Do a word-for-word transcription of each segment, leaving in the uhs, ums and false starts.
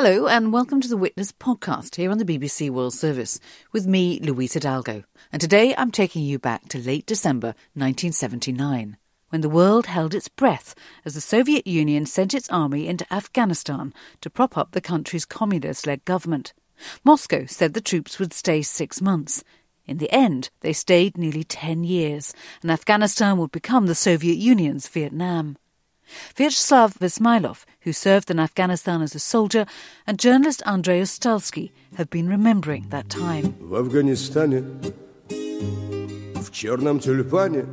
Hello and welcome to the Witness podcast here on the B B C World Service with me, Louise Hidalgo. And today I'm taking you back to late December nineteen seventy-nine, when the world held its breath as the Soviet Union sent its army into Afghanistan to prop up the country's communist-led government. Moscow said the troops would stay six months. In the end, they stayed nearly ten years, and Afghanistan would become the Soviet Union's Vietnam. Vyacheslav Ismailov, who served in Afghanistan as a soldier, and journalist Andrei Ostalsky have been remembering that time. В Афганистане, в черном тюльпане,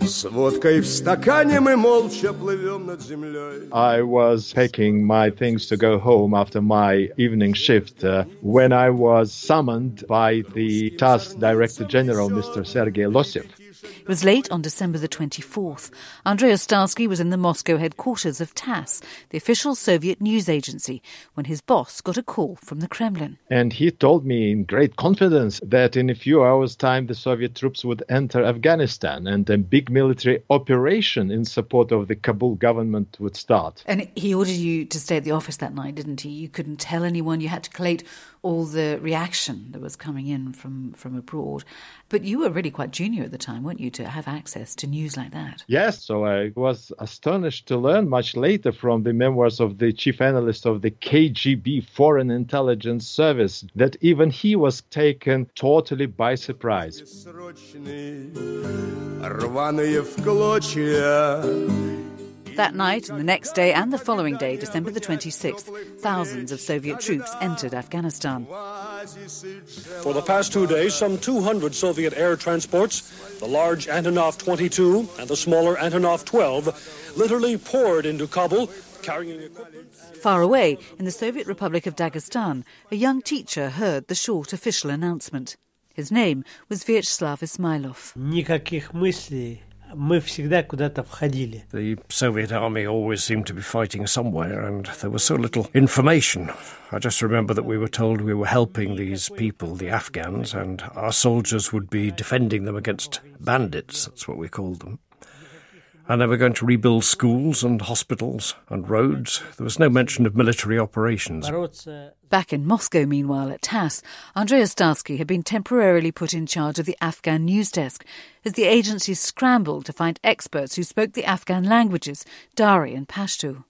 с водкой в стакане мы молча плывем над землей. I was packing my things to go home after my evening shift uh, when I was summoned by the TASS Director General, Mister Sergei Losev. It was late on December the twenty-fourth. Andrei Ostalsky was in the Moscow headquarters of TASS, the official Soviet news agency, when his boss got a call from the Kremlin. And he told me in great confidence that in a few hours' time the Soviet troops would enter Afghanistan and a big military operation in support of the Kabul government would start. And he ordered you to stay at the office that night, didn't he? You couldn't tell anyone. You had to collate all the reaction that was coming in from, from abroad. But you were really quite junior at the time, weren't you, to have access to news like that? Yes, so I was astonished to learn much later from the memoirs of the chief analyst of the K G B Foreign Intelligence Service that even he was taken totally by surprise. That night and the next day and the following day, December the twenty-sixth, thousands of Soviet troops entered Afghanistan. For the past two days, some two hundred Soviet air transports, the large Antonov twenty-two and the smaller Antonov twelve, literally poured into Kabul, carrying equipment. Far away, in the Soviet Republic of Dagestan, a young teacher heard the short official announcement. His name was Vyacheslav Ismailov. Никаких мыслей. The Soviet army always seemed to be fighting somewhere, and there was so little information. I just remember that we were told we were helping these people, the Afghans, and our soldiers would be defending them against bandits, that's what we called them. And they were going to rebuild schools and hospitals and roads. There was no mention of military operations. Back in Moscow, meanwhile, at TASS, Andrei Ostalsky had been temporarily put in charge of the Afghan news desk as the agency scrambled to find experts who spoke the Afghan languages, Dari and Pashto.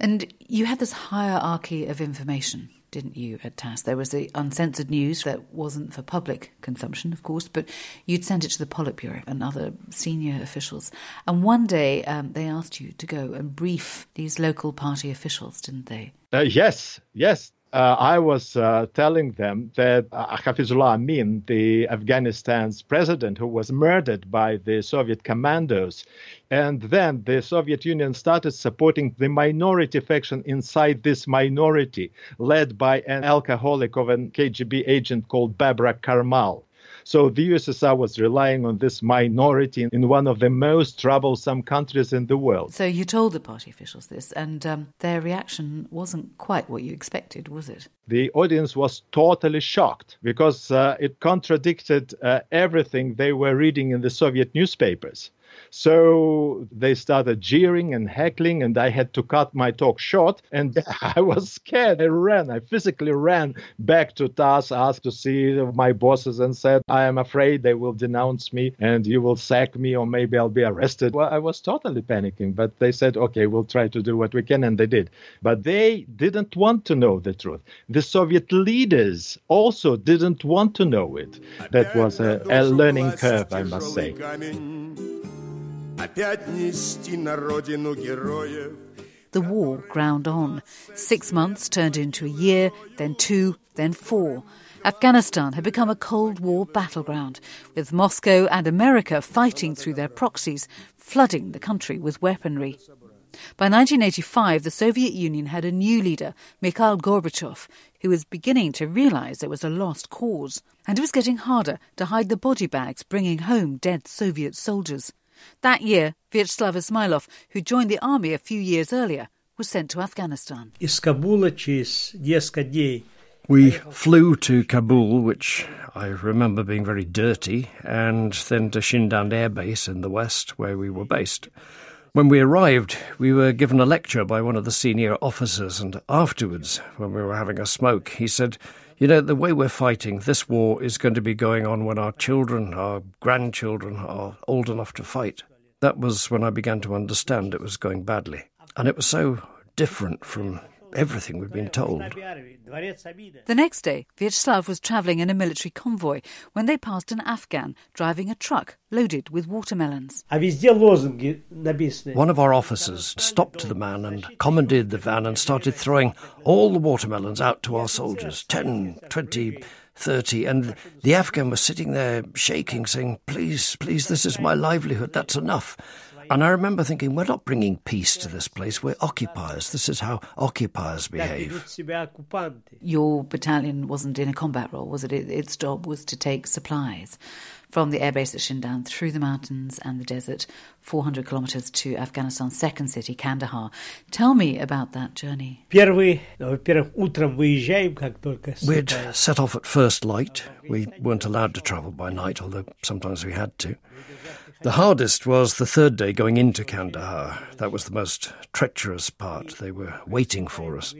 And you had this hierarchy of information, didn't you, at TASS? There was the uncensored news that wasn't for public consumption, of course, but you'd send it to the Politburo and other senior officials. And one day um, they asked you to go and brief these local party officials, didn't they? Uh, yes, yes. Uh, I was uh, telling them that uh, Hafizullah Amin, the Afghanistan's president, who was murdered by the Soviet commandos, and then the Soviet Union started supporting the minority faction inside this minority, led by an alcoholic of a K G B agent called Babrak Karmal. So the U S S R was relying on this minority in one of the most troublesome countries in the world. So you told the party officials this, and um, their reaction wasn't quite what you expected, was it? The audience was totally shocked because uh, it contradicted uh, everything they were reading in the Soviet newspapers. So they started jeering and heckling, and I had to cut my talk short, and I was scared. I ran, I physically ran back to TASS, asked to see my bosses and said, I am afraid they will denounce me and you will sack me or maybe I'll be arrested. Well, I was totally panicking, but they said, okay, we'll try to do what we can, and they did. But they didn't want to know the truth. The Soviet leaders also didn't want to know it. That was a, a learning curve, I must say. The war ground on. Six months turned into a year, then two, then four. Afghanistan had become a Cold War battleground, with Moscow and America fighting through their proxies, flooding the country with weaponry. By nineteen eighty-five, the Soviet Union had a new leader, Mikhail Gorbachev, who was beginning to realise it was a lost cause. And it was getting harder to hide the body bags bringing home dead Soviet soldiers. That year, Vyacheslav Ismailov, who joined the army a few years earlier, was sent to Afghanistan. We flew to Kabul, which I remember being very dirty, and then to Shindand Air Base in the west, where we were based. When we arrived, we were given a lecture by one of the senior officers, and afterwards, when we were having a smoke, he said, "You know, the way we're fighting, this war is going to be going on when our children, our grandchildren are old enough to fight." That was when I began to understand it was going badly. And it was so different from everything we'd been told. The next day, Vyacheslav was travelling in a military convoy when they passed an Afghan driving a truck loaded with watermelons. One of our officers stopped the man and commandeered the van and started throwing all the watermelons out to our soldiers, ten, twenty, thirty, and the Afghan was sitting there shaking, saying, "Please, please, this is my livelihood, that's enough." And I remember thinking, we're not bringing peace to this place, we're occupiers. This is how occupiers behave. Your battalion wasn't in a combat role, was it? Its job was to take supplies from the airbase at Shindand through the mountains and the desert, four hundred kilometres to Afghanistan's second city, Kandahar. Tell me about that journey. We'd set off at first light. We weren't allowed to travel by night, although sometimes we had to. The hardest was the third day going into Kandahar. That was the most treacherous part. They were waiting for us.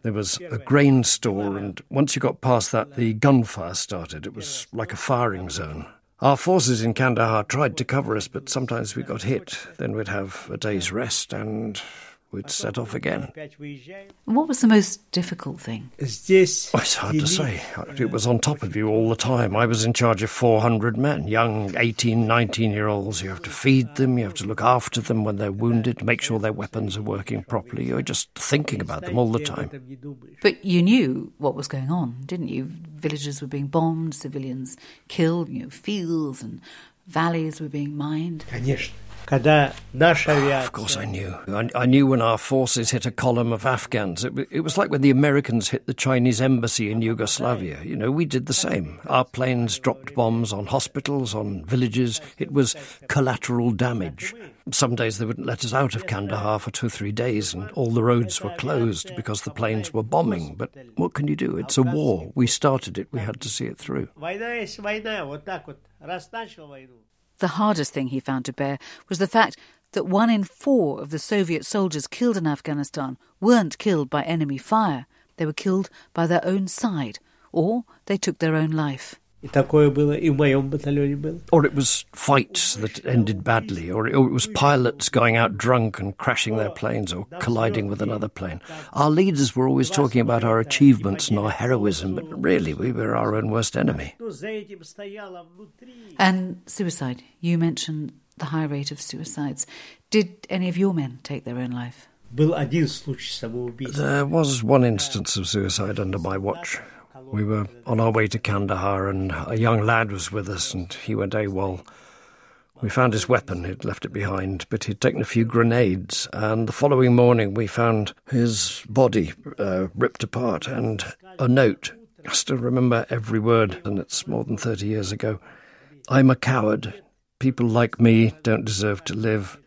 There was a grain store, and once you got past that, the gunfire started. It was like a firing zone. Our forces in Kandahar tried to cover us, but sometimes we got hit. Then we'd have a day's rest, and we'd set off again. What was the most difficult thing? Oh, it's hard to say. It was on top of you all the time. I was in charge of four hundred men, young eighteen, nineteen-year-olds. You have to feed them, you have to look after them when they're wounded, make sure their weapons are working properly. You're just thinking about them all the time. But you knew what was going on, didn't you? Villages were being bombed, civilians killed, you know, fields and valleys were being mined. Of course I knew. I, I knew when our forces hit a column of Afghans. It, it was like when the Americans hit the Chinese embassy in Yugoslavia. You know, we did the same. Our planes dropped bombs on hospitals, on villages. It was collateral damage. Some days they wouldn't let us out of Kandahar for two or three days and all the roads were closed because the planes were bombing. But what can you do? It's a war. We started it. We had to see it through. The hardest thing he found to bear was the fact that one in four of the Soviet soldiers killed in Afghanistan weren't killed by enemy fire. They were killed by their own side, or they took their own life. Or it was fights that ended badly, or it was pilots going out drunk and crashing their planes or colliding with another plane. Our leaders were always talking about our achievements and our heroism, but really we were our own worst enemy. And suicide. You mentioned the high rate of suicides. Did any of your men take their own life? There was one instance of suicide under my watch. We were on our way to Kandahar and a young lad was with us and he went AWOL. We found his weapon, he'd left it behind, but he'd taken a few grenades, and the following morning we found his body uh, ripped apart and a note. I still remember every word, and it's more than thirty years ago. "I'm a coward. People like me don't deserve to live.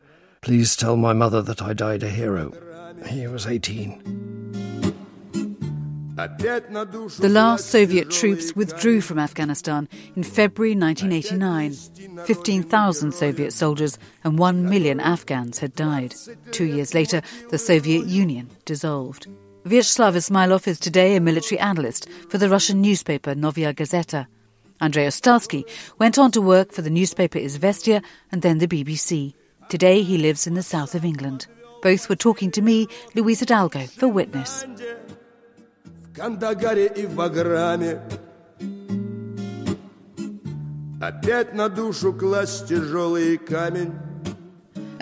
Please tell my mother that I died a hero." He was eighteen. The last Soviet troops withdrew from Afghanistan in February nineteen eighty-nine. fifteen thousand Soviet soldiers and one million Afghans had died. Two years later, the Soviet Union dissolved. Vyacheslav Ismailov is today a military analyst for the Russian newspaper Novaya Gazeta. Andrei Ostalsky went on to work for the newspaper Izvestia and then the B B C. Today he lives in the south of England. Both were talking to me, Louise Hidalgo, for Witness. Опять на душу класть тяжелый камень.